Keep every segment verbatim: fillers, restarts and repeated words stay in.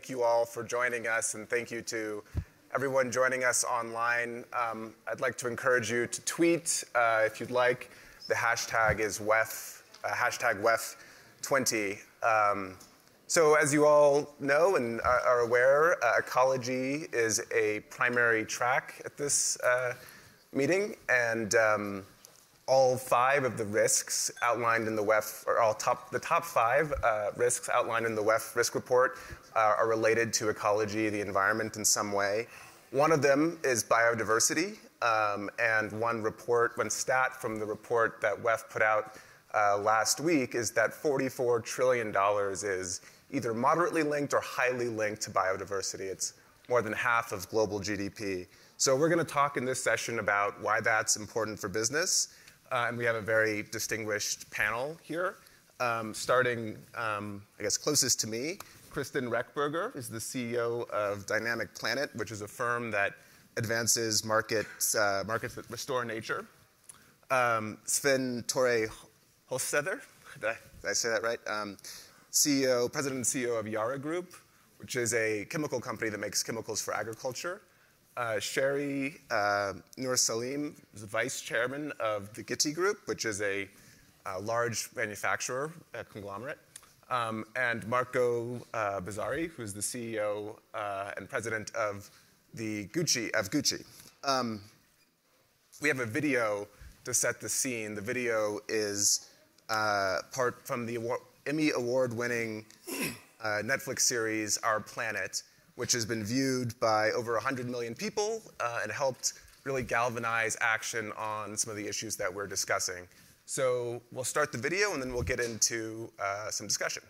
thank you all for joining us, and thank you to everyone joining us online. Um, I'd like to encourage you to tweet uh, if you'd like. The hashtag is W E F, uh, hashtag W E F twenty. Um, so as you all know and are aware, uh, ecology is a primary track at this uh, meeting, and um, all five of the risks outlined in the W E F, or all top, the top five uh, risks outlined in the W E F risk report uh, are related to ecology, the environment in some way. One of them is biodiversity, um, and one report, one stat from the report that W E F put out uh, last week is that forty-four trillion dollars is either moderately linked or highly linked to biodiversity. It's more than half of global G D P. So we're gonna talk in this session about why that's important for business. Uh, and we have a very distinguished panel here, um, starting, um, I guess, closest to me. Kristin Rechberger is the C E O of Dynamic Planet, which is a firm that advances markets, uh, markets that restore nature. Um, Svein Tore Holsether, did I, did I say that right? Um, C E O, President and C E O of Yara Group, which is a chemical company that makes chemicals for agriculture. Uh, Cherie uh, Nursalim is the vice chairman of the Gitti Group, which is a, a large manufacturer, a conglomerate. Um, and Marco uh, Bizzarri, who is the C E O uh, and president of the Gucci, of Gucci. Um, we have a video to set the scene. The video is uh, part from the award, Emmy award-winning uh, Netflix series, Our Planet, which has been viewed by over one hundred million people uh, and helped really galvanize action on some of the issues that we're discussing. So we'll start the video and then we'll get into uh, some discussion.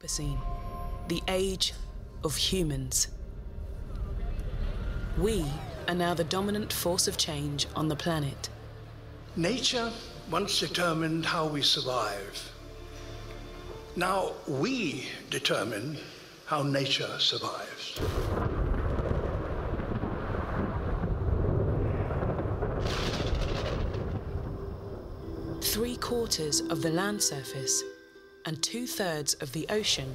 The age of humans. We are now the dominant force of change on the planet. Nature once determined how we survive. Now we determine how nature survives. Three quarters of the land surface and two thirds of the ocean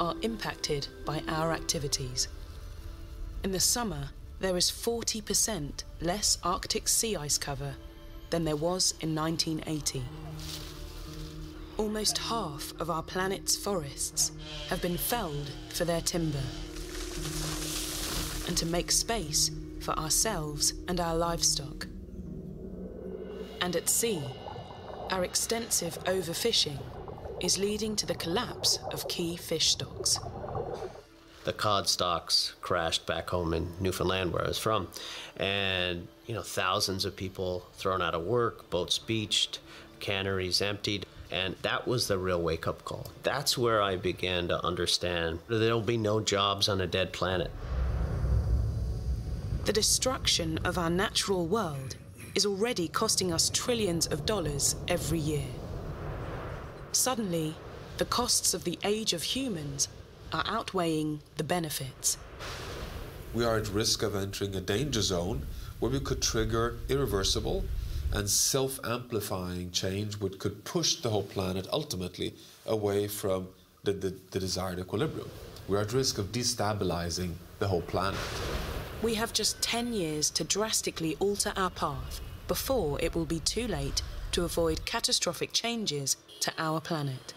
are impacted by our activities. In the summer, there is forty percent less Arctic sea ice cover than there was in nineteen eighty. Almost half of our planet's forests have been felled for their timber and to make space for ourselves and our livestock. And at sea, our extensive overfishing is leading to the collapse of key fish stocks. The cod stocks crashed back home in Newfoundland, where I was from, and you know, thousands of people thrown out of work, boats beached, canneries emptied. And that was the real wake-up call. That's where I began to understand that there'll be no jobs on a dead planet. The destruction of our natural world is already costing us trillions of dollars every year. Suddenly, the costs of the age of humans are outweighing the benefits. We are at risk of entering a danger zone where we could trigger irreversible and self-amplifying change, which could push the whole planet ultimately away from the, the, the desired equilibrium. We're at risk of destabilizing the whole planet. We have just ten years to drastically alter our path before it will be too late to avoid catastrophic changes to our planet.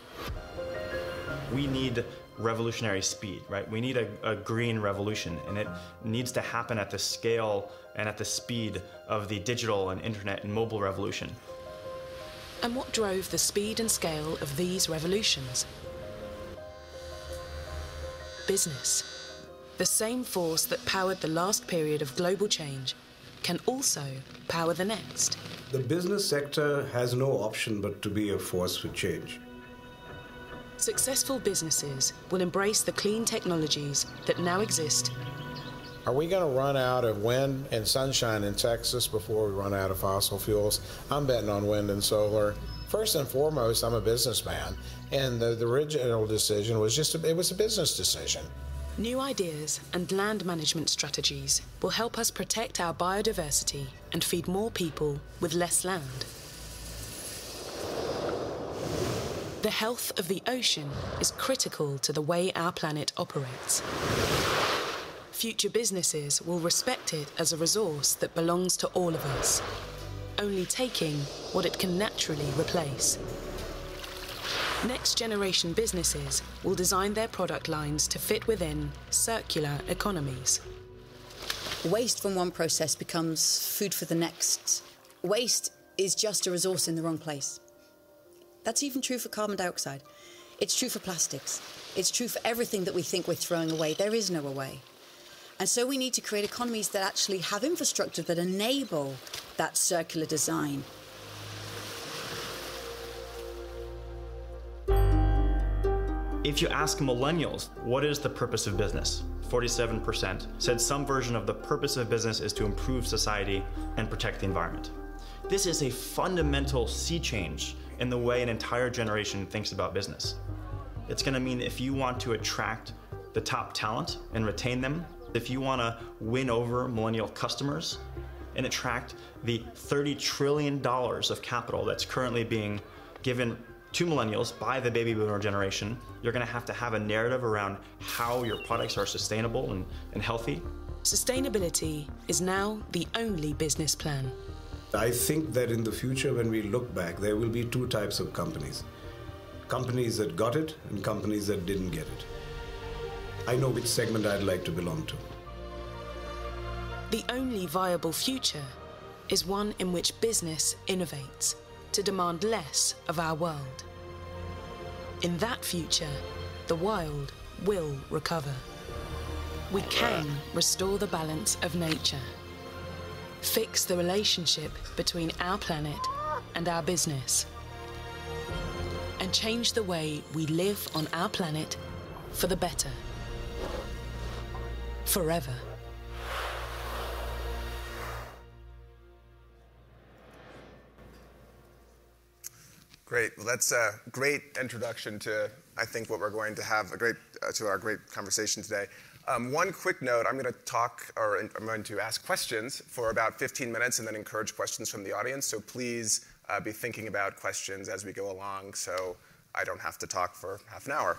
We need revolutionary speed, right? We need a, a green revolution, and it needs to happen at the scale and at the speed of the digital and internet and mobile revolution. And what drove the speed and scale of these revolutions? Business. The same force that powered the last period of global change can also power the next. The business sector has no option but to be a force for change. Successful businesses will embrace the clean technologies that now exist. Are we going to run out of wind and sunshine in Texas before we run out of fossil fuels? I'm betting on wind and solar. First and foremost, I'm a businessman, and the, the original decision was just, a, it was a business decision. New ideas and land management strategies will help us protect our biodiversity and feed more people with less land. The health of the ocean is critical to the way our planet operates. Future businesses will respect it as a resource that belongs to all of us, only taking what it can naturally replace. Next-generation businesses will design their product lines to fit within circular economies. Waste from one process becomes food for the next. Waste is just a resource in the wrong place. That's even true for carbon dioxide. It's true for plastics. It's true for everything that we think we're throwing away. There is no away. And so we need to create economies that actually have infrastructure that enable that circular design. If you ask millennials, what is the purpose of business? forty-seven percent said some version of the purpose of business is to improve society and protect the environment. This is a fundamental sea change in the way an entire generation thinks about business. It's going to mean if you want to attract the top talent and retain them, if you want to win over millennial customers and attract the thirty trillion dollars of capital that's currently being given to millennials by the baby boomer generation, you're going to have to have a narrative around how your products are sustainable and, and healthy. Sustainability is now the only business plan. I think that in the future, when we look back, there will be two types of companies. Companies that got it and companies that didn't get it. I know which segment I'd like to belong to. The only viable future is one in which business innovates to demand less of our world. In that future, the wild will recover. We can restore the balance of nature, fix the relationship between our planet and our business, and change the way we live on our planet for the better, forever. Great. Well, that's a great introduction to, I think, what we're going to have, a great, uh, to our great conversation today. Um, one quick note, I'm going to talk, or I'm going to ask questions for about fifteen minutes and then encourage questions from the audience. So please uh, be thinking about questions as we go along so I don't have to talk for half an hour.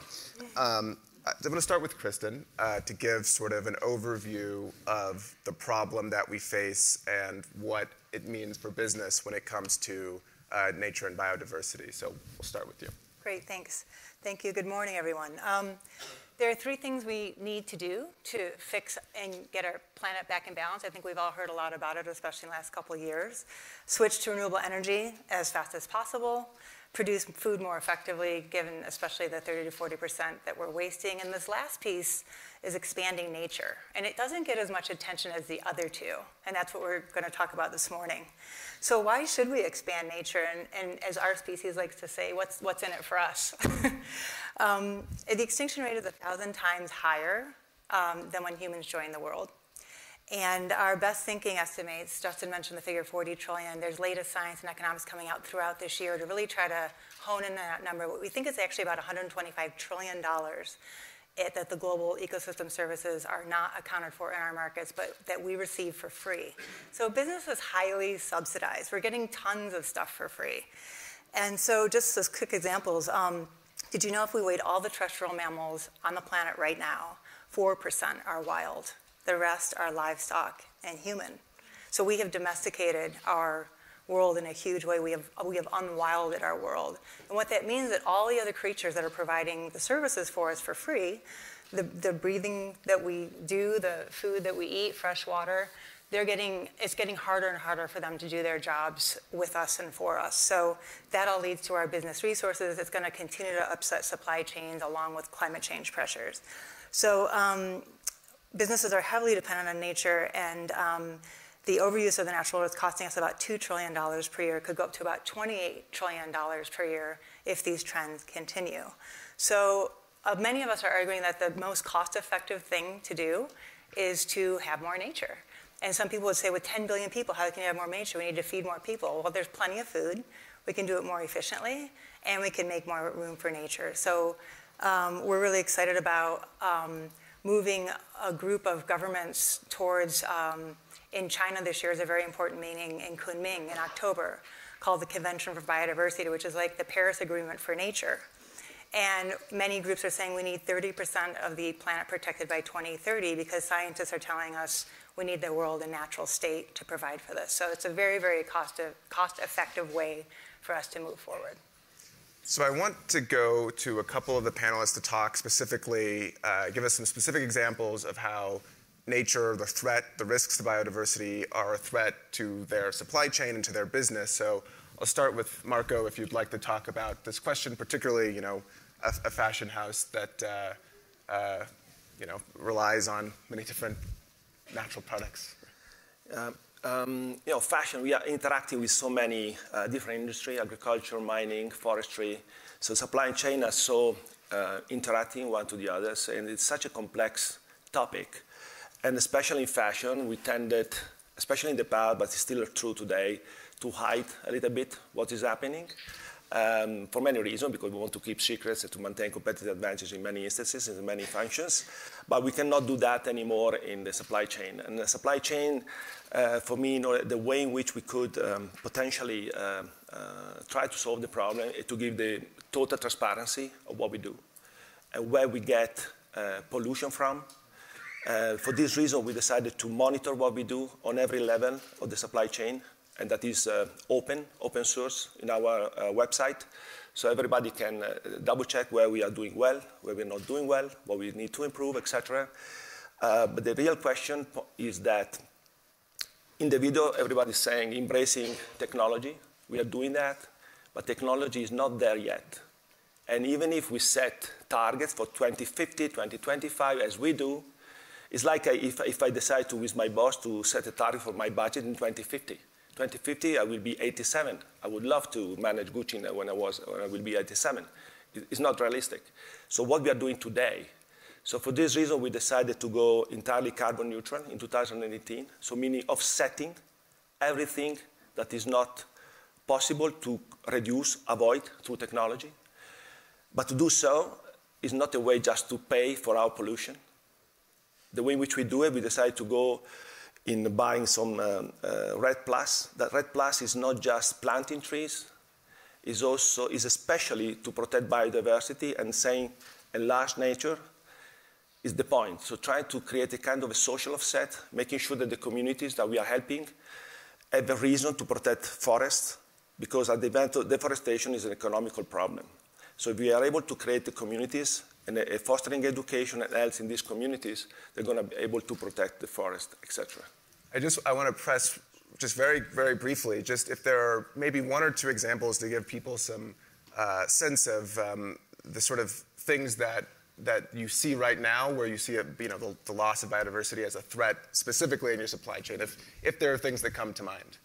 Um, I'm going to start with Kristin uh, to give sort of an overview of the problem that we face and what it means for business when it comes to Uh, nature and biodiversity. So we'll start with you. Great, thanks. Thank you. Good morning, everyone. Um, there are three things we need to do to fix and get our planet back in balance. I think we've all heard a lot about it, especially in the last couple of years. Switch to renewable energy as fast as possible. Produce food more effectively, given especially the thirty to forty percent that we're wasting. And this last piece is expanding nature. And it doesn't get as much attention as the other two. And that's what we're going to talk about this morning. So why should we expand nature? And, and as our species likes to say, what's, what's in it for us? um, the extinction rate is a thousand times higher um, than when humans joined the world. And our best thinking estimates, Justin mentioned the figure forty trillion, there's latest science and economics coming out throughout this year to really try to hone in on that number. What we think is actually about one hundred twenty-five trillion dollars that the global ecosystem services are not accounted for in our markets, but that we receive for free. So business is highly subsidized. We're getting tons of stuff for free. And so just as quick examples, um, did you know if we weighed all the terrestrial mammals on the planet right now, four percent are wild. The rest are livestock and human. So we have domesticated our world in a huge way. We have, we have unwilded our world. And what that means is that all the other creatures that are providing the services for us for free, the, the breathing that we do, the food that we eat, fresh water, they're getting, it's getting harder and harder for them to do their jobs with us and for us. So that all leads to our business resources. It's going to continue to upset supply chains along with climate change pressures. So, um, businesses are heavily dependent on nature, and um, the overuse of the natural world is costing us about two trillion dollars per year. It could go up to about twenty-eight trillion dollars per year if these trends continue. So uh, many of us are arguing that the most cost-effective thing to do is to have more nature. And some people would say, with ten billion people, how can you have more nature? We need to feed more people. Well, there's plenty of food. We can do it more efficiently, and we can make more room for nature. So um, we're really excited about um, moving a group of governments towards, um, in China this year is a very important meeting in Kunming in October, called the Convention for Biodiversity, which is like the Paris Agreement for nature. And many groups are saying we need thirty percent of the planet protected by twenty thirty because scientists are telling us we need the world in natural state to provide for this. So it's a very, very cost, cost effective way for us to move forward. So I want to go to a couple of the panelists to talk specifically, uh, give us some specific examples of how nature, the threat, the risks to biodiversity are a threat to their supply chain and to their business. So I'll start with Marco, if you'd like to talk about this question, particularly, you know, a, a fashion house that, uh, uh, you know, relies on many different natural products. Uh, um, you know, fashion, we are interacting with so many uh, different industries, agriculture, mining, forestry. So supply chain are so uh, interacting one to the others, and it's such a complex topic. And especially in fashion, we tended, especially in the past, but it's still true today, to hide a little bit what is happening um, for many reasons, because we want to keep secrets and to maintain competitive advantage in many instances, in many functions. But we cannot do that anymore in the supply chain. And the supply chain, uh, for me, you know, the way in which we could um, potentially uh, uh, try to solve the problem is to give the total transparency of what we do and where we get uh, pollution from. Uh, for this reason, we decided to monitor what we do on every level of the supply chain, and that is uh, open, open source in our uh, website. So everybody can uh, double check where we are doing well, where we're not doing well, what we need to improve, et cetera. Uh, but the real question is that in the video, everybody's saying embracing technology. We are doing that, but technology is not there yet. And even if we set targets for twenty fifty, twenty twenty-five, as we do, it's like I, if, if I decide to, with my boss, to set a target for my budget in twenty fifty. twenty fifty, I will be eighty-seven. I would love to manage Gucci when I, was, when I will be eighty-seven. It's not realistic. So what we are doing today, so for this reason, we decided to go entirely carbon neutral in two thousand eighteen, so meaning offsetting everything that is not possible to reduce, avoid through technology. But to do so is not a way just to pay for our pollution. The way in which we do it, we decide to go in buying some um, uh, REDD plus. That REDD plus is not just planting trees, it's also, is especially to protect biodiversity and saying enlarge nature is the point. So trying to create a kind of a social offset, making sure that the communities that we are helping have a reason to protect forests, because at the event of deforestation is an economical problem. So if we are able to create the communities and a fostering education and health in these communities, they're going to be able to protect the forest, et cetera. I just I want to press just very, very briefly, just if there are maybe one or two examples to give people some uh, sense of um, the sort of things that, that you see right now where you see a, you know, the, the loss of biodiversity as a threat specifically in your supply chain, if, if there are things that come to mind.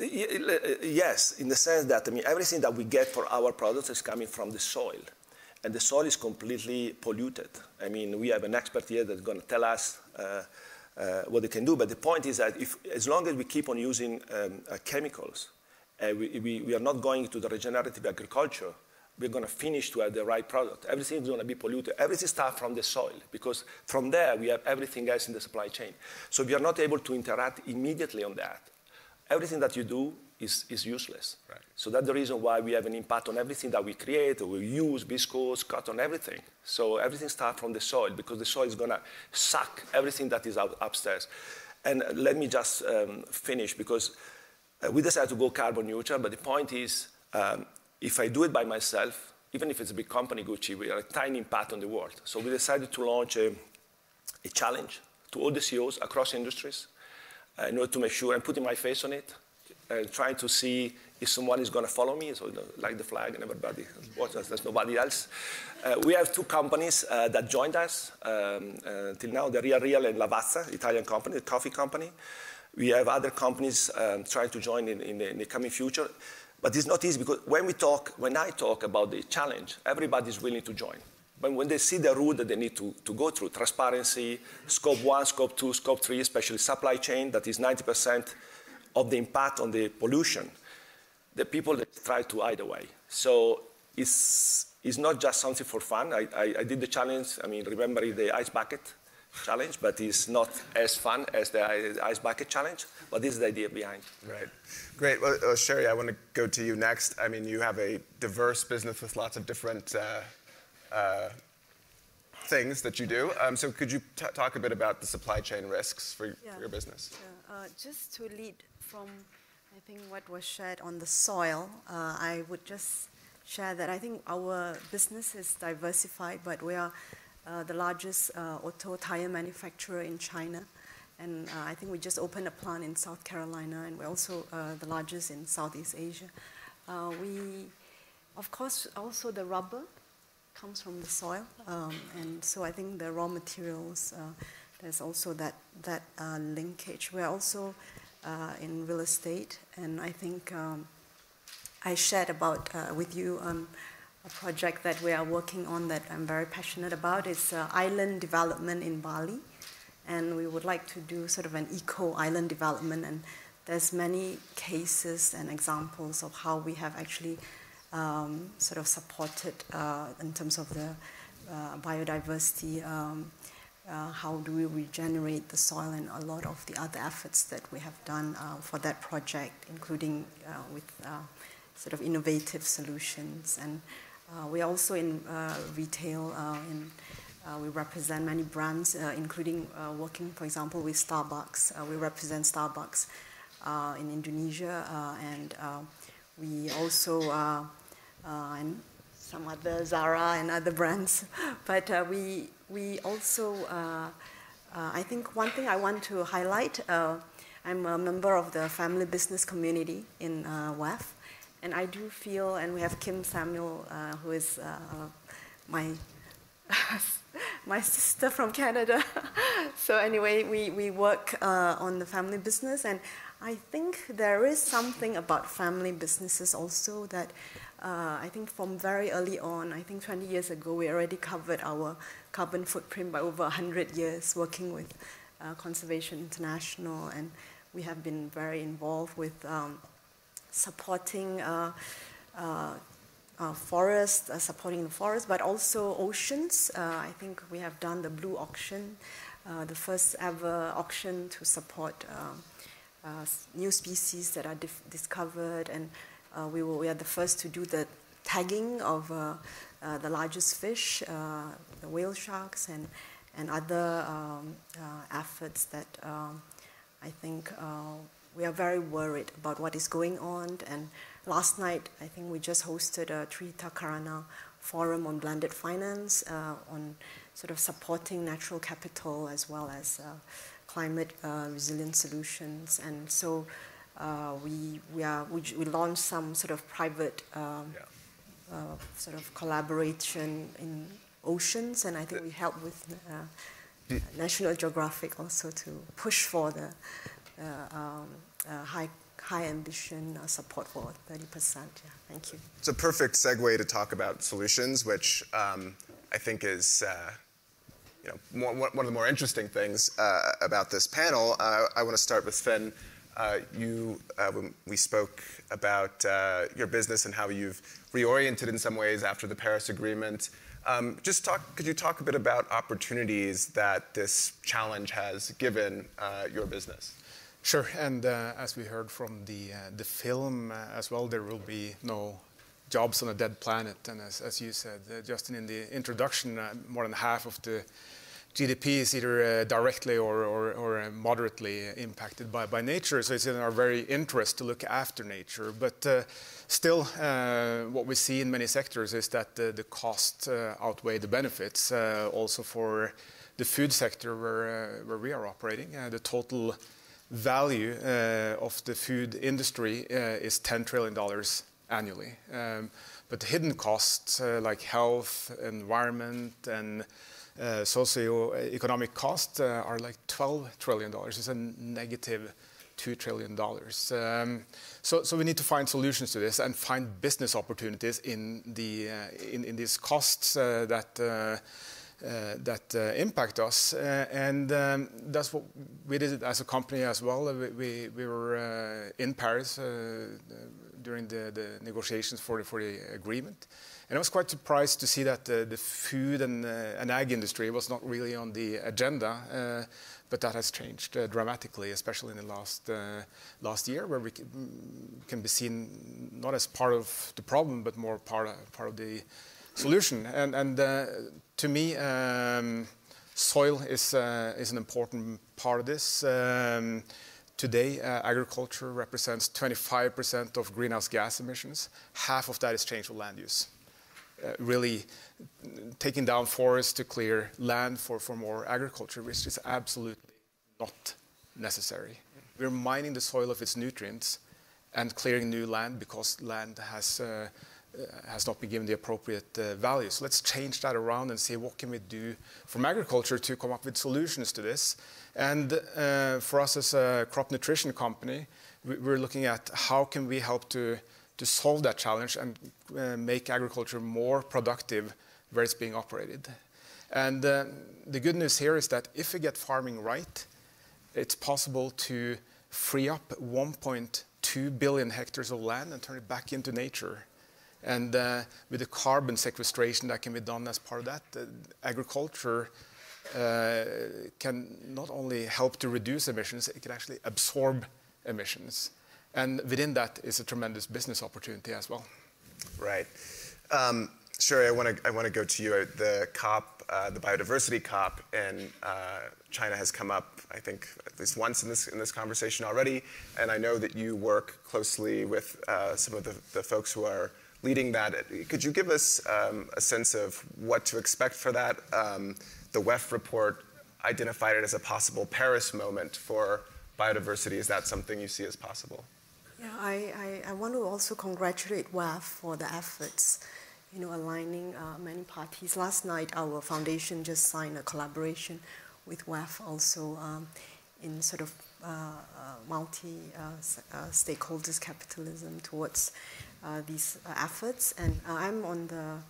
Yes, in the sense that, I mean, everything that we get for our products is coming from the soil. And the soil is completely polluted. I mean, we have an expert here that's going to tell us uh, uh, what they can do. But the point is that if, as long as we keep on using um, uh, chemicals, uh, we, we, we are not going to the regenerative agriculture, we're going to finish to have the right product. Everything is going to be polluted. Everything starts from the soil, because from there we have everything else in the supply chain. So we are not able to interact immediately on that. Everything that you do is, is useless. Right. So that's the reason why we have an impact on everything that we create, or we use, viscose, cotton, everything. So everything starts from the soil, because the soil is going to suck everything that is out upstairs. And let me just um, finish, because uh, we decided to go carbon neutral, but the point is, um, if I do it by myself, even if it's a big company, Gucci, we are a tiny impact on the world. So we decided to launch a, a challenge to all the C E Os across industries, Uh, in order to make sure I'm putting my face on it and trying to see if someone is going to follow me, so you know, like the flag and everybody watches, there's nobody else. Uh, we have two companies uh, that joined us um, uh, till now, The Real Real and Lavazza, Italian company, the coffee company. We have other companies um, trying to join in, in, the, in the coming future. But it's not easy, because when we talk, when I talk about the challenge, everybody's willing to join. But when they see the route that they need to, to go through, transparency, scope one, scope two, scope three, especially supply chain, that is ninety percent of the impact on the pollution, the people that try to hide away. So it's, it's not just something for fun. I, I, I did the challenge, I mean, remember the ice bucket. challenge, but it's not as fun as the ice bucket challenge. But this is the idea behind. Right. Great. Well, uh, Cherie, I want to go to you next. I mean, you have a diverse business with lots of different uh, uh, things that you do. Um, so could you t talk a bit about the supply chain risks for, yeah. for your business? Yeah. Uh, just to lead from, I think, what was shared on the soil, uh, I would just share that I think our business is diversified, but we are uh, the largest uh, auto tire manufacturer in China. And uh, I think we just opened a plant in South Carolina, and we're also uh, the largest in Southeast Asia. Uh, we, of course, also the rubber comes from the soil. Um, and so I think the raw materials, uh, there's also that, that uh, linkage. We're also uh, in real estate, and I think um, I shared about uh, with you um, a project that we are working on that I'm very passionate about. It's uh, island development in Bali. And we would like to do sort of an eco-island development. And there's many cases and examples of how we have actually um, sort of supported uh, in terms of the uh, biodiversity, um, uh, how do we regenerate the soil, and a lot of the other efforts that we have done uh, for that project, including uh, with uh, sort of innovative solutions. And uh, we're also in uh, retail uh, in Uh, we represent many brands, uh, including uh, working, for example, with Starbucks. Uh, we represent Starbucks uh, in Indonesia, uh, and uh, we also, uh, uh, and some other Zara and other brands. But uh, we, we also, uh, uh, I think one thing I want to highlight, uh, I'm a member of the family business community in uh, W E F, and I do feel, and we have Kim Samuel, uh, who is uh, my my sister from Canada. So anyway, we, we work uh, on the family business, and I think there is something about family businesses also that uh, I think from very early on, I think twenty years ago, we already covered our carbon footprint by over one hundred years working with uh, Conservation International, and we have been very involved with um, supporting uh, uh, Uh, forest, uh, supporting the forest, but also oceans. Uh, I think we have done the Blue Auction, uh, the first ever auction to support uh, uh, new species that are discovered, and uh, we, were, we are the first to do the tagging of uh, uh, the largest fish, uh, the whale sharks, and, and other um, uh, efforts that um, I think uh, we are very worried about what is going on. And last night, I think we just hosted a Tri Hita Karana forum on blended finance, uh, on sort of supporting natural capital as well as uh, climate uh, resilient solutions. And so uh, we we are we, we launched some sort of private um, yeah. uh, sort of collaboration in oceans, and I think we helped with uh, uh, National Geographic also to push for the uh, um, uh, high. high ambition uh, support for thirty percent. Yeah, thank you. It's a perfect segue to talk about solutions, which um, I think is uh, you know, more, one of the more interesting things uh, about this panel. Uh, I want to start with Svein. Uh, you, uh, when we spoke about uh, your business and how you've reoriented in some ways after the Paris Agreement. Um, just talk, could you talk a bit about opportunities that this challenge has given uh, your business? Sure, and uh, as we heard from the, uh, the film uh, as well, there will be no jobs on a dead planet. And as, as you said, uh, Justin, in the introduction, uh, more than half of the G D P is either uh, directly or, or, or moderately impacted by, by nature. So it's in our very interest to look after nature. But uh, still, uh, what we see in many sectors is that the, the costs uh, outweigh the benefits, uh, also for the food sector where, uh, where we are operating. Uh, the total value uh, of the food industry uh, is ten trillion dollars annually. Um, but the hidden costs uh, like health, environment, and uh, socioeconomic costs uh, are like twelve trillion dollars. It's a negative two trillion dollars. Um, so, so we need to find solutions to this and find business opportunities in, the, uh, in, in these costs uh, that uh, Uh, that uh, impact us, uh, and um, that's what we did as a company as well. We, we, we were uh, in Paris uh, during the, the negotiations for the, for the agreement. And I was quite surprised to see that uh, the food and, uh, and ag industry was not really on the agenda, uh, but that has changed uh, dramatically, especially in the last, uh, last year, where we can be seen not as part of the problem, but more part of, part of the solution. And, and uh, to me, um, soil is, uh, is an important part of this. Um, Today, uh, agriculture represents twenty-five percent of greenhouse gas emissions. Half of that is change of land use. Uh, really taking down forests to clear land for, for more agriculture, which is absolutely not necessary. We're mining the soil of its nutrients and clearing new land because land has, uh, has not been given the appropriate uh, value. So let's change that around and see what can we do from agriculture to come up with solutions to this. And uh, for us as a crop nutrition company, we're looking at how can we help to, to solve that challenge and uh, make agriculture more productive where it's being operated. And uh, the good news here is that if we get farming right, it's possible to free up one point two billion hectares of land and turn it back into nature. And uh, with the carbon sequestration that can be done as part of that, uh, agriculture uh, can not only help to reduce emissions, it can actually absorb emissions. And within that is a tremendous business opportunity as well. Right. Um, Cherie, I want to I want to go to you. The COP, uh, the biodiversity COP in uh, China has come up, I think, at least once in this in this conversation already. And I know that you work closely with uh, some of the, the folks who are leading that. Could you give us um, a sense of what to expect for that? Um, the W E F report identified it as a possible Paris moment for biodiversity. Is that something you see as possible? Yeah, I, I, I want to also congratulate W E F for the efforts, you know, aligning uh, many parties. Last night, our foundation just signed a collaboration with W E F also um, in sort of uh, uh, multi-stakeholders uh, uh, capitalism towards Uh, these uh, efforts, and uh, I'm on the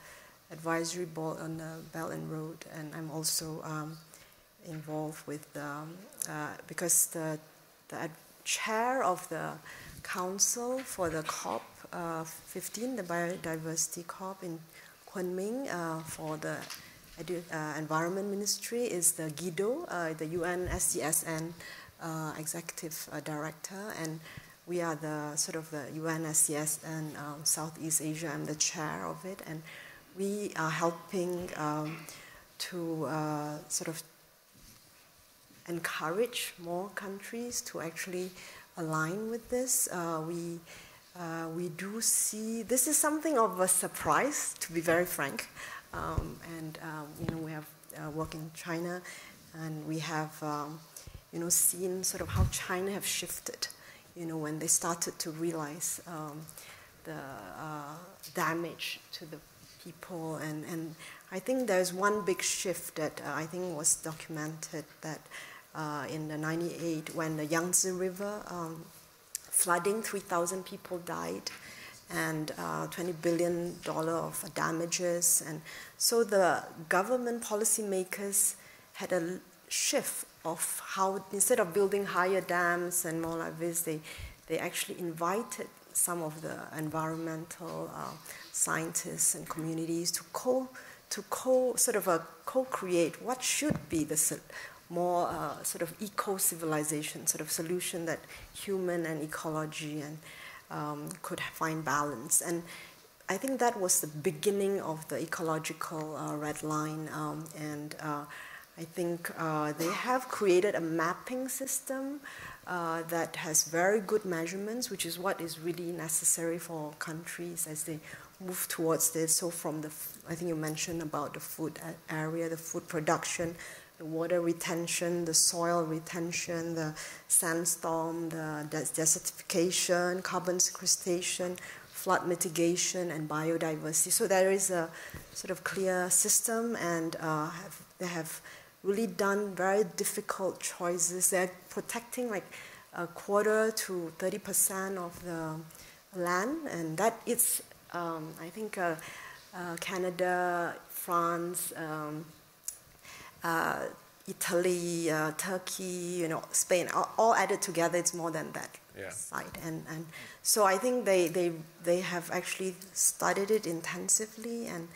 advisory board on the Belt and Road, and I'm also um, involved with um, uh, because the, the chair of the council for the COP uh, fifteen, the biodiversity COP in Kunming uh, for the edu uh, Environment Ministry is the Guido, uh, the U N S D S N uh, executive uh, director, and we are the sort of the U N S C S and um, Southeast Asia. I'm the chair of it, and we are helping um, to uh, sort of encourage more countries to actually align with this. Uh, we uh, we do see this is something of a surprise, to be very frank. Um, and um, you know, we have uh, work in China, and we have um, you know seen sort of how China have shifted. You know, when they started to realize um, the uh, damage to the people. And, and I think there's one big shift that uh, I think was documented that uh, in the ninety-eight, when the Yangtze River um, flooding, three thousand people died, and uh, twenty billion dollars of damages. And so the government policymakers had a shift of how, instead of building higher dams and more like this, they, they actually invited some of the environmental uh, scientists and communities to co, to co, sort of a co-create what should be the more uh, sort of eco-civilization sort of solution that human and ecology and um, could find balance. And I think that was the beginning of the ecological uh, red line, um, and uh, I think uh, they have created a mapping system uh, that has very good measurements, which is what is really necessary for countries as they move towards this. So from the, I think you mentioned about the food area, the food production, the water retention, the soil retention, the sandstorm, the desertification, carbon sequestration, flood mitigation, and biodiversity. So there is a sort of clear system, and uh, have, they have really done very difficult choices. They're protecting like a quarter to thirty percent of the land, and that it's, um, I think, uh, uh, Canada, France, um, uh, Italy, uh, Turkey, you know, Spain, all added together, it's more than that yeah. side. And, and so I think they, they, they have actually studied it intensively, and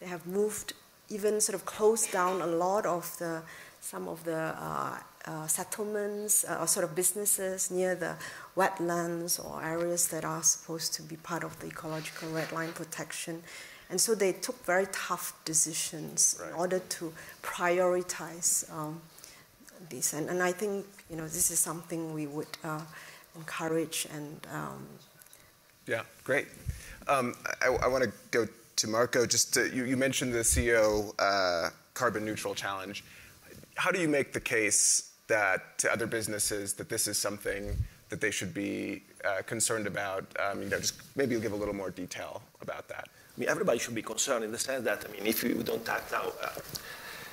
they have moved, even sort of closed down a lot of the, some of the uh, uh, settlements uh, or sort of businesses near the wetlands or areas that are supposed to be part of the ecological red line protection. And so they took very tough decisions right. in order to prioritize um, this. And, and I think, you know, this is something we would uh, encourage and... Um, yeah, great. Um, I, I want to go to Marco. Just to, you, you mentioned the C E O uh, carbon neutral challenge. How do you make the case that to other businesses that this is something that they should be uh, concerned about? Um, you know, just maybe you'll give a little more detail about that. I mean, everybody should be concerned in the sense that, I mean, if you don't act now, uh,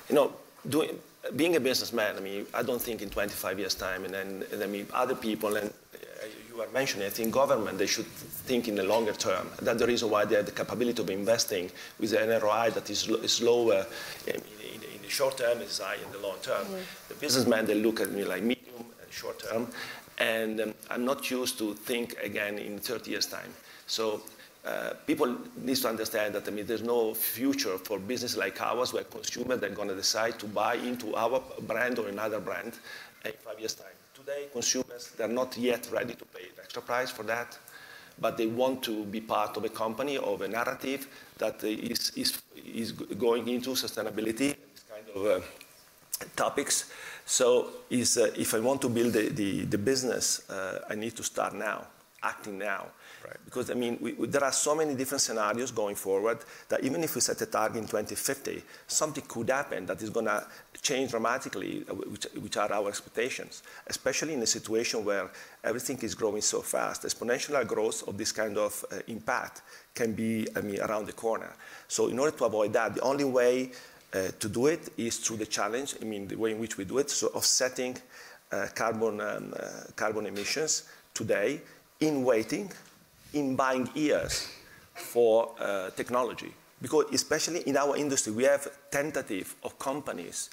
you know, doing, being a businessman, I mean, I don't think in twenty-five years' time, and then, and I mean, other people, and uh, you were mentioning, I think government, they should think in the longer term. That's the reason why they have the capability of investing with an R O I that is, is lower in, in, in the short term, is high in the long term. Mm-hmm. The businessman, they look at me like medium and short term, and um, I'm not used to think again in thirty years' time. So. Uh, people need to understand that, I mean, there's no future for business like ours where consumers are going to decide to buy into our brand or another brand in five years' time. Today, consumers, they're not yet ready to pay the extra price for that, but they want to be part of a company, of a narrative that is, is, is going into sustainability, this kind of uh, topics. So is, uh, if I want to build the, the, the business, uh, I need to start now, acting now. Right. Because, I mean, we, we, there are so many different scenarios going forward that even if we set a target in twenty fifty, something could happen that is going to change dramatically, which, which are our expectations, especially in a situation where everything is growing so fast. Exponential growth of this kind of uh, impact can be, I mean, around the corner. So in order to avoid that, the only way uh, to do it is through the challenge, I mean, the way in which we do it, so offsetting uh, carbon, um, uh, carbon emissions today in waiting, in buying ears for uh, technology. Because especially in our industry, we have tentative of companies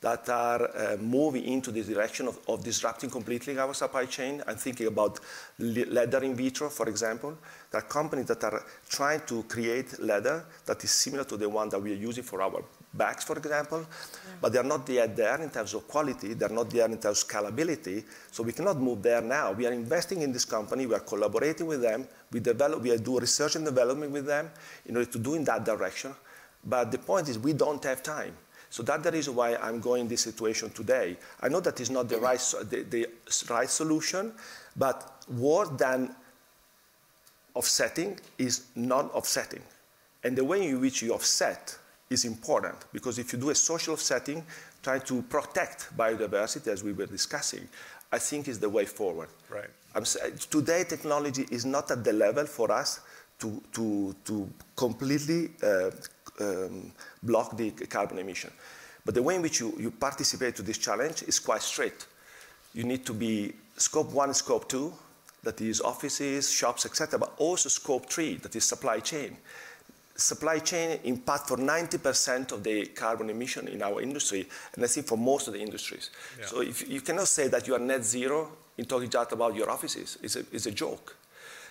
that are uh, moving into the direction of, of disrupting completely our supply chain. I'm thinking about leather in vitro, for example. There are companies that are trying to create leather that is similar to the one that we are using for our bags, for example, yeah. but they're not yet there in terms of quality, they're not there in terms of scalability, so we cannot move there now. We are investing in this company, we are collaborating with them, we, develop, we are doing research and development with them in order to do in that direction, but the point is we don't have time. So that's the reason why I'm going in this situation today. I know that is not the right, the, the right solution, but more than offsetting is non-offsetting. And the way in which you offset is important, because if you do a social offsetting, trying to protect biodiversity, as we were discussing, I think is the way forward. Right. I'm, today, technology is not at the level for us to, to, to completely uh, Um, block the carbon emission. But the way in which you, you participate to this challenge is quite straight. You need to be scope one, scope two, that is offices, shops, et cetera, but also scope three, that is supply chain. Supply chain impact for ninety percent of the carbon emission in our industry, and I think for most of the industries. Yeah. So if you cannot say that you are net zero in talking just about your offices. It's a, it's a joke.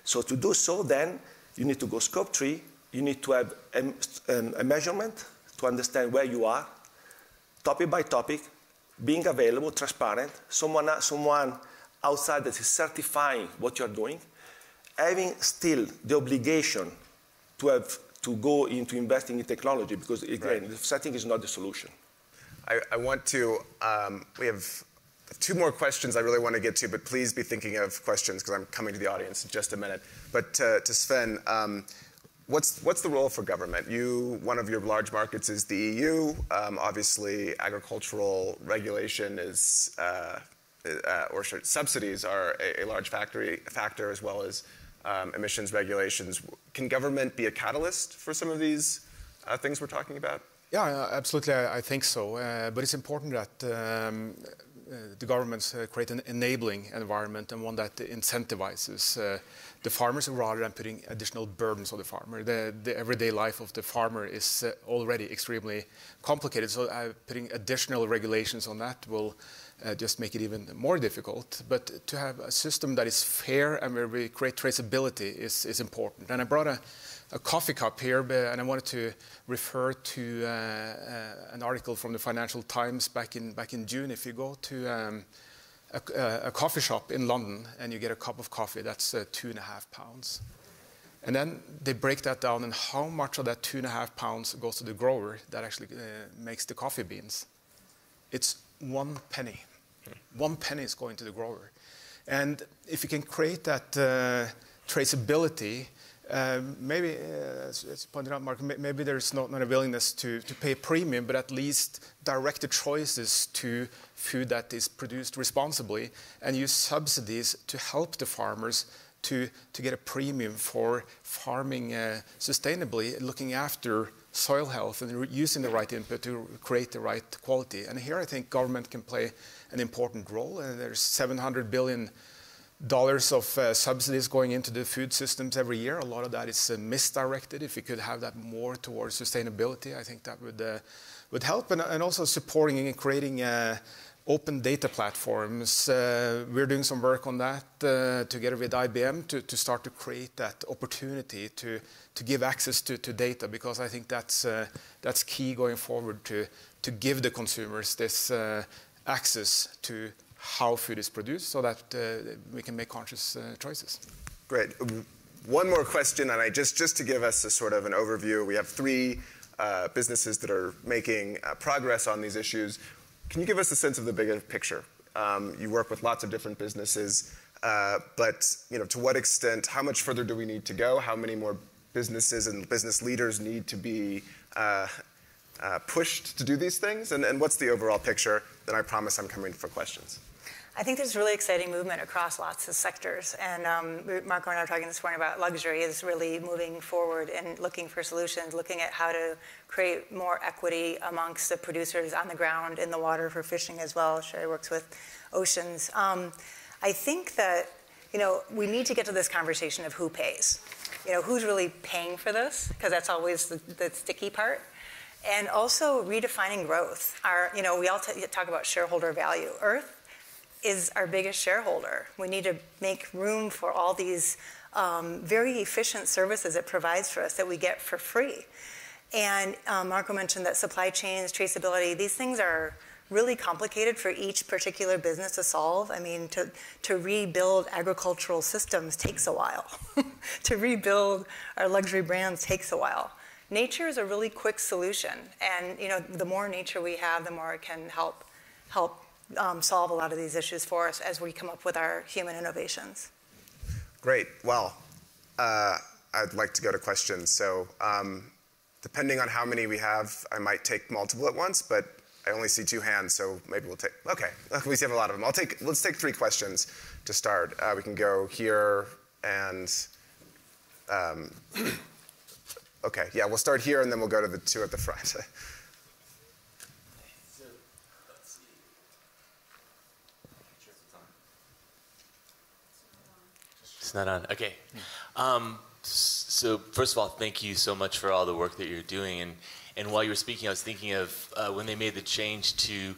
So to do so, then, you need to go scope three. You need to have a, um, a measurement to understand where you are, topic by topic, being available, transparent, someone, someone outside that is certifying what you're doing, having still the obligation to have to go into investing in technology, because again, right. the setting is not the solution. I, I want to, um, we have two more questions I really want to get to, but please be thinking of questions because I'm coming to the audience in just a minute. But uh, to Sven, um, What's, what's the role for government? You, one of your large markets is the E U. Um, obviously, agricultural regulation is, uh, uh, or subsidies are a, a large factory, factor, as well as um, emissions regulations. Can government be a catalyst for some of these uh, things we're talking about? Yeah, absolutely, I, I think so. Uh, but it's important that um, uh, the governments uh, create an enabling environment and one that incentivizes uh, the farmers rather than putting additional burdens on the farmer. The, the everyday life of the farmer is uh, already extremely complicated, so uh, putting additional regulations on that will uh, just make it even more difficult. But to have a system that is fair and where we create traceability is, is important. And I brought a a coffee cup here, and I wanted to refer to uh, uh, an article from the Financial Times back in, back in June. If you go to um, a, a coffee shop in London and you get a cup of coffee, that's uh, two and a half pounds. And then they break that down and how much of that two and a half pounds goes to the grower that actually uh, makes the coffee beans. It's one penny. One penny is going to the grower. And if you can create that uh, traceability, Uh, maybe, uh, as, as pointed out, Mark, maybe there's not, not a willingness to, to pay a premium, but at least direct the choices to food that is produced responsibly and use subsidies to help the farmers to, to get a premium for farming uh, sustainably, looking after soil health and using the right input to create the right quality. And here I think government can play an important role. Uh, there's seven hundred billion dollars of uh, subsidies going into the food systems every year. A lot of that is uh, misdirected. If we could have that more towards sustainability, I think that would, uh, would help. And, and also supporting and creating uh, open data platforms. Uh, we're doing some work on that uh, together with I B M to, to start to create that opportunity to, to give access to, to data, because I think that's, uh, that's key going forward to, to give the consumers this uh, access to how food is produced, so that uh, we can make conscious uh, choices. Great. One more question, and I just just to give us a sort of an overview. We have three uh, businesses that are making uh, progress on these issues. Can you give us a sense of the bigger picture? Um, you work with lots of different businesses, uh, but you know, to what extent? How much further do we need to go? How many more businesses and business leaders need to be Uh, Uh, pushed to do these things, and, and what's the overall picture? Then I promise I'm coming for questions. I think there's really exciting movement across lots of sectors, and um, Marco and I were talking this morning about luxury is really moving forward and looking for solutions, looking at how to create more equity amongst the producers on the ground, in the water for fishing as well. Cherie works with oceans. Um, I think that you know we need to get to this conversation of who pays. You know, who's really paying for this, because that's always the, the sticky part. And also redefining growth. Our, you know, we all t talk about shareholder value. Earth is our biggest shareholder. We need to make room for all these um, very efficient services it provides for us that we get for free. And um, Marco mentioned that supply chains, traceability, these things are really complicated for each particular business to solve. I mean, to, to rebuild agricultural systems takes a while. To rebuild our luxury brands takes a while. Nature is a really quick solution, and you know the more nature we have, the more it can help help um, solve a lot of these issues for us as we come up with our human innovations. Great. Well, uh, I'd like to go to questions. So, um, depending on how many we have, I might take multiple at once, but I only see two hands, so maybe we'll take. Okay, we have a lot of them. I'll take. Let's take three questions to start. Uh, we can go here and. Um, Okay, yeah, we'll start here and then we'll go to the two at the front. So, let's see. It's not on. Okay. Um, so first of all, thank you so much for all the work that you're doing. And, and while you were speaking, I was thinking of uh, when they made the change to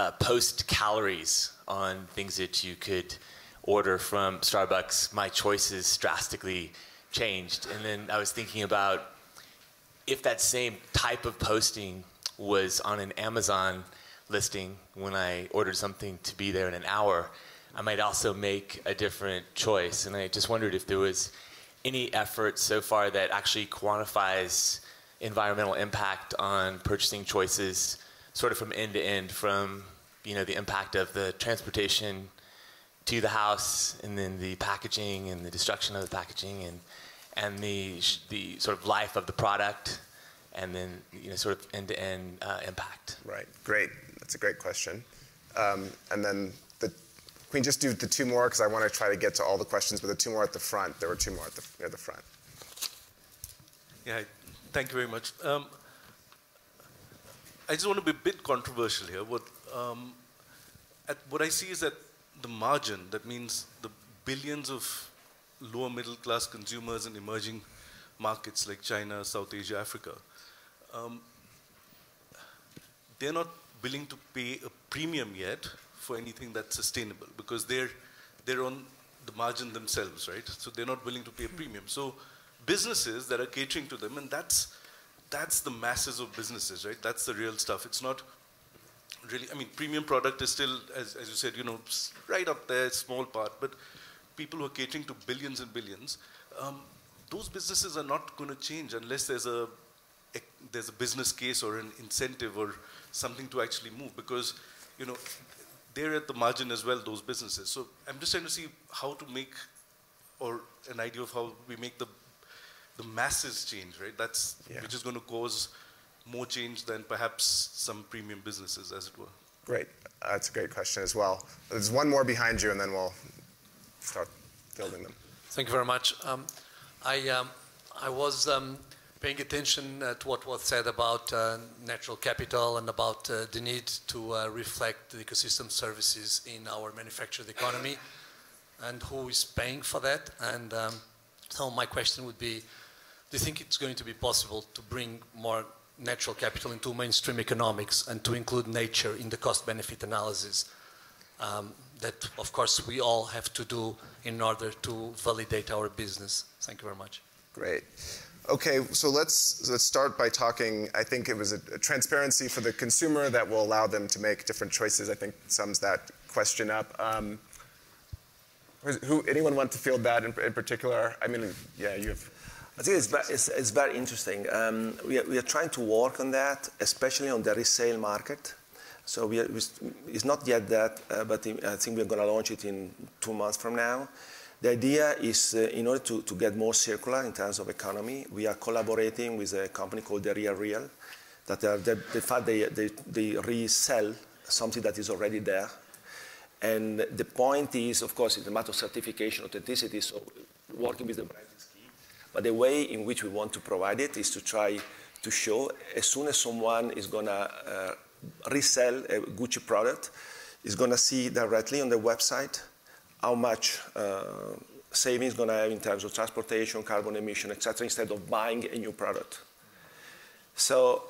uh, post calories on things that you could order from Starbucks, my choices drastically changed. And then I was thinking about if that same type of posting was on an Amazon listing when I ordered something to be there in an hour, I might also make a different choice. And I just wondered if there was any effort so far that actually quantifies environmental impact on purchasing choices sort of from end to end, from you know the impact of the transportation to the house, and then the packaging and the destruction of the packaging, and and the the sort of life of the product, and then you know sort of end to end uh, impact. Right. Great. That's a great question. Um, and then the, can we just do the two more because I want to try to get to all the questions. But the two more at the front. There were two more at the, near the front. Yeah. Thank you very much. Um, I just want to be a bit controversial here. What um, at what I see is that the margin, that means the billions of lower middle class consumers in emerging markets like China, South Asia, Africa, um, they're not willing to pay a premium yet for anything that's sustainable because they're, they're on the margin themselves, right? So they're not willing to pay a premium. So businesses that are catering to them, and that's, that's the masses of businesses, right? That's the real stuff. It's not really, I mean, premium product is still, as, as you said, you know, right up there, small part, but people who are catering to billions and billions, um, those businesses are not going to change unless there's a, a, there's a business case or an incentive or something to actually move because, you know, they're at the margin as well, those businesses. So I'm just trying to see how to make, or an idea of how we make the, the masses change, right? That's, yeah. Which is going to cause more change than perhaps some premium businesses, as it were. Great. Uh, that's a great question as well. There's one more behind you, and then we'll start building them. Thank you very much. Um, I, um, I was um, paying attention uh, to what was said about uh, natural capital and about uh, the need to uh, reflect the ecosystem services in our manufactured economy and who is paying for that. And um, so my question would be, do you think it's going to be possible to bring more natural capital into mainstream economics and to include nature in the cost-benefit analysis um, that, of course, we all have to do in order to validate our business? Thank you very much. Great. Okay, so let's, let's start by talking, I think it was a, a transparency for the consumer that will allow them to make different choices, I think sums that question up. Um, who, anyone want to field that in, in particular? I mean, yeah, you have... I think it's, it's, it's very interesting. Um, we, are, we are trying to work on that, especially on the resale market. So we are, we, it's not yet that, uh, but I think we're going to launch it in two months from now. The idea is, uh, in order to, to get more circular in terms of economy, we are collaborating with a company called The Real Real, that are, they, the fact they, they, they resell something that is already there. And the point is, of course, it's a matter of certification, authenticity, so working with the brand is key. But the way in which we want to provide it is to try to show as soon as someone is going to uh, resell a Gucci product, is going to see directly on the website how much uh, savings going to have in terms of transportation, carbon emission, et cetera, instead of buying a new product. So,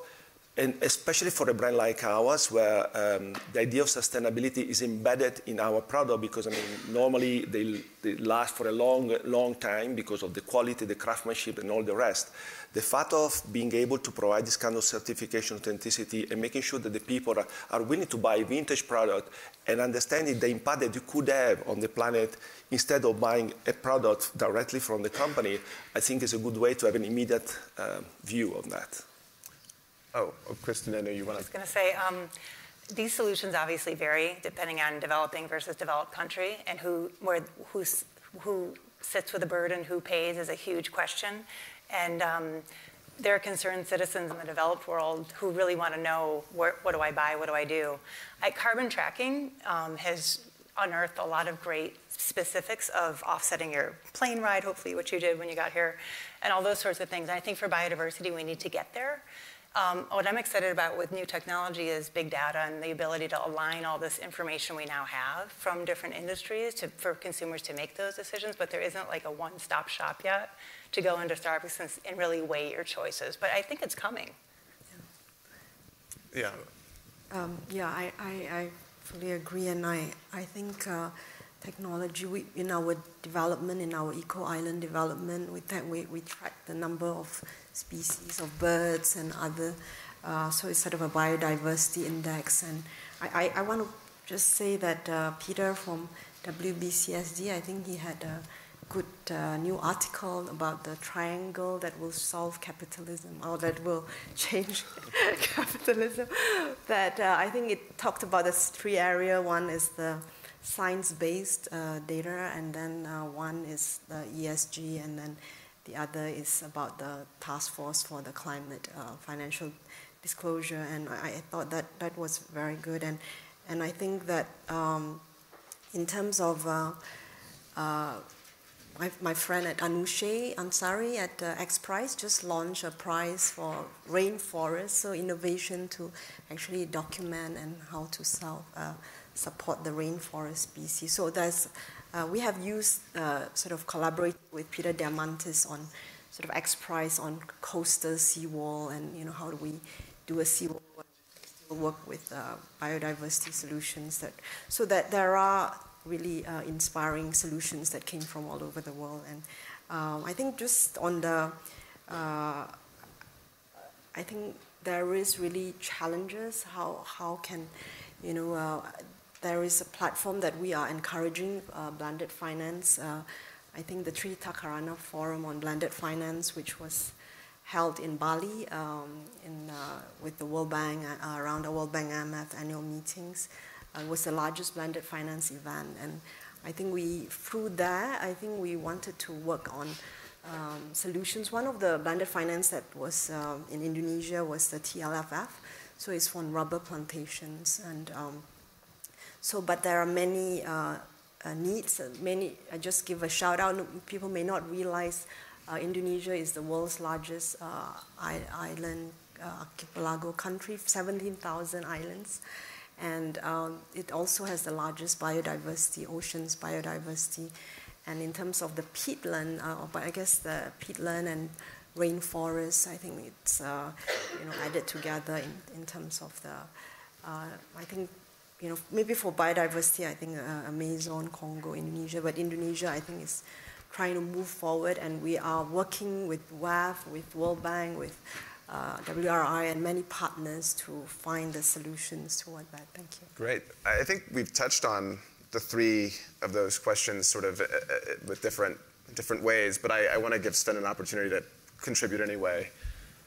and especially for a brand like ours, where um, the idea of sustainability is embedded in our product, because I mean, normally they, they last for a long, long time because of the quality, the craftsmanship, and all the rest. The fact of being able to provide this kind of certification, authenticity, and making sure that the people are, are willing to buy vintage product and understanding the impact that you could have on the planet instead of buying a product directly from the company, I think is a good way to have an immediate um, view of that. Oh, oh, Kristin, I know you want to... I was going to say, um, these solutions obviously vary depending on developing versus developed country, and who, where, who's, who sits with the burden, who pays is a huge question. And um, there are concerned citizens in the developed world who really want to know, where, what do I buy, what do I do? I, carbon tracking um, has unearthed a lot of great specifics of offsetting your plane ride, hopefully what you did when you got here, and all those sorts of things. And I think for biodiversity, we need to get there. Um, what I'm excited about with new technology is big data and the ability to align all this information we now have from different industries to, for consumers to make those decisions, but there isn't like a one-stop shop yet to go into Starbucks and, and really weigh your choices. But I think it's coming. Yeah. Yeah, um, yeah I, I, I fully agree, and I, I think uh, technology, we, in our development, in our eco-island development, we, we, we track the number of species of birds and other, uh, so it's sort of a biodiversity index. And I, I, I want to just say that uh, Peter from W B C S D, I think he had a good uh, new article about the triangle that will solve capitalism, or that will change capitalism. That uh, I think it talked about this three area. One is the science-based uh, data, and then uh, one is the E S G, and then the other is about the task force for the climate uh, financial disclosure, and I, I thought that that was very good. And and I think that um, in terms of uh, uh, my, my friend at Anousheh Ansari at uh, XPRIZE just launched a prize for rainforest, so innovation to actually document and how to solve uh, support the rainforest species. So there's, uh, we have used, uh, sort of collaborated with Peter Diamantis on sort of XPRIZE on coastal seawall and, you know, how do we do a seawall work, still work with uh, biodiversity solutions, that, so that there are really uh, inspiring solutions that came from all over the world. And um, I think just on the, uh, I think there is really challenges, how, how can, you know, uh, there is a platform that we are encouraging, uh, blended finance. Uh, I think the Tri Hita Karana Forum on Blended Finance, which was held in Bali um, in, uh, with the World Bank, uh, around the World Bank I M F annual meetings, uh, was the largest blended finance event. And I think we, through that, I think we wanted to work on um, solutions. One of the blended finance that was uh, in Indonesia was the T L F F. So it's from rubber plantations. And um, so, but there are many uh, Uh, needs. Uh, many, I just give a shout out, people may not realize uh, Indonesia is the world's largest uh, island uh, archipelago country, seventeen thousand islands, and um, it also has the largest biodiversity, oceans biodiversity, and in terms of the peatland, uh, but I guess the peatland and rainforest, I think it's uh, you know, added together in, in terms of the, uh, I think, you know, maybe for biodiversity, I think uh, Amazon, Congo, Indonesia, but Indonesia, I think, is trying to move forward, and we are working with W A F, with World Bank, with uh, W R I, and many partners to find the solutions toward that. Thank you. Great. I think we've touched on the three of those questions sort of uh, uh, with different, different ways, but I, I want to give Sven an opportunity to contribute anyway.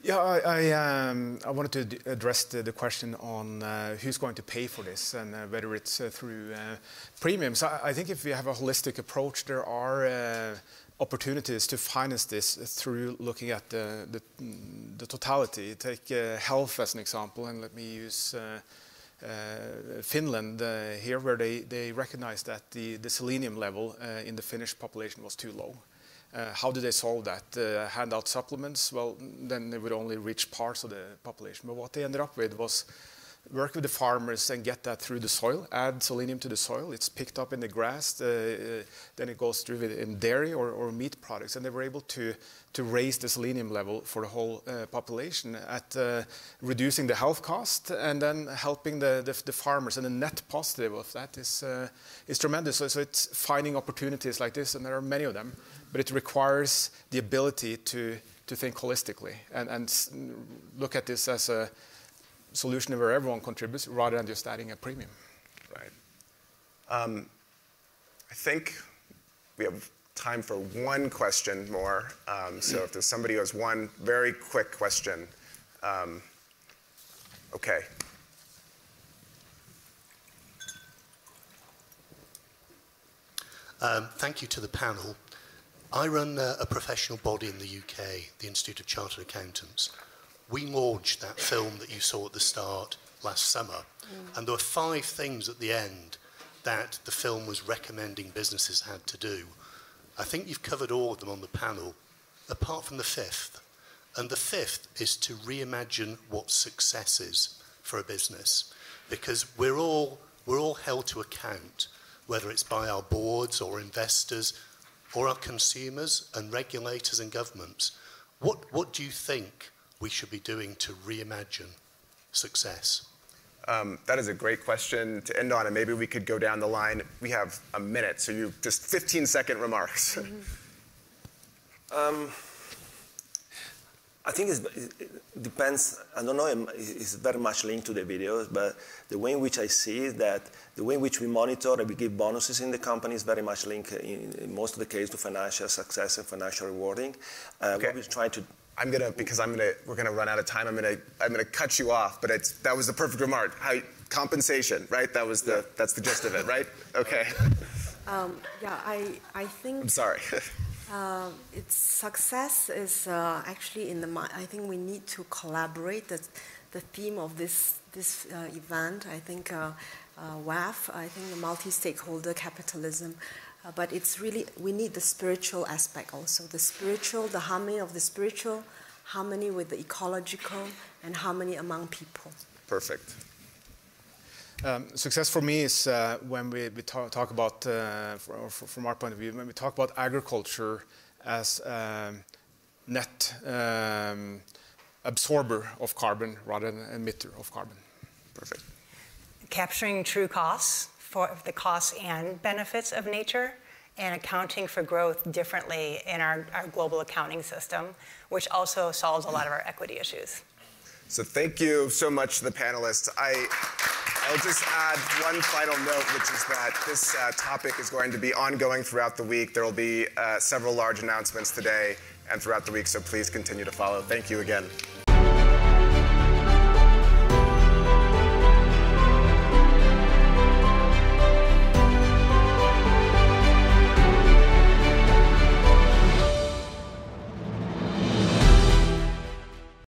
Yeah, I, I, um, I wanted to address the, the question on uh, who's going to pay for this and uh, whether it's uh, through uh, premiums. I, I think if we have a holistic approach, there are uh, opportunities to finance this through looking at the, the, the totality. Take uh, health as an example, and let me use uh, uh, Finland uh, here, where they, they recognized that the, the selenium level uh, in the Finnish population was too low. Uh, how do they solve that? Uh, hand out supplements? Well, then they would only reach parts of the population. But what they ended up with was work with the farmers and get that through the soil, add selenium to the soil. It's picked up in the grass, uh, then it goes through in dairy or, or meat products. And they were able to, to raise the selenium level for the whole uh, population at uh, reducing the health cost and then helping the, the, the farmers. And the net positive of that is, uh, is tremendous. So, so it's finding opportunities like this, and there are many of them. But it requires the ability to, to think holistically and, and look at this as a solution where everyone contributes rather than just adding a premium. Right. Um, I think we have time for one question more. Um, so if there's somebody who has one very quick question. Um, OK. Um, thank you to the panel. I run a, a professional body in the U K, the Institute of Chartered Accountants. We launched that film that you saw at the start last summer, mm. and there were five things at the end that the film was recommending businesses had to do. I think you've covered all of them on the panel, apart from the fifth. And the fifth is to reimagine what success is for a business, because we're all, we're all held to account, whether it's by our boards or investors, or our consumers and regulators and governments. What, what do you think we should be doing to reimagine success? Um, that is a great question to end on, and maybe we could go down the line. We have a minute, so you just fifteen second remarks. Mm-hmm. um, I think it's, it depends, I don't know, it's very much linked to the videos, but the way in which I see is that the way in which we monitor and we give bonuses in the company is very much linked in, in most of the case to financial success and financial rewarding. Uh, okay. What we're trying to... I'm going to, because I'm gonna, we're going to run out of time, I'm going to I'm gonna cut you off, but it's, that was the perfect remark. How, compensation, right? That was the, yeah. That's the gist of it, right? Okay. Um, yeah, I, I think... I'm sorry. Uh, it's success is uh, actually in the. I think we need to collaborate. The, the theme of this this uh, event, I think, uh, uh, W A F. I think the multi-stakeholder capitalism, uh, but it's really we need the spiritual aspect also. The spiritual, the harmony of the spiritual, harmony with the ecological, and harmony among people. Perfect. Um, success for me is uh, when we, we talk, talk about, uh, for, for, from our point of view, when we talk about agriculture as um, net um, absorber of carbon rather than emitter of carbon. Perfect. Capturing true costs, for the costs and benefits of nature, and accounting for growth differently in our, our global accounting system, which also solves a lot of our equity issues. So thank you so much to the panelists. I, I'll just add one final note, which is that this uh, topic is going to be ongoing throughout the week. There will be uh, several large announcements today and throughout the week, so please continue to follow. Thank you again.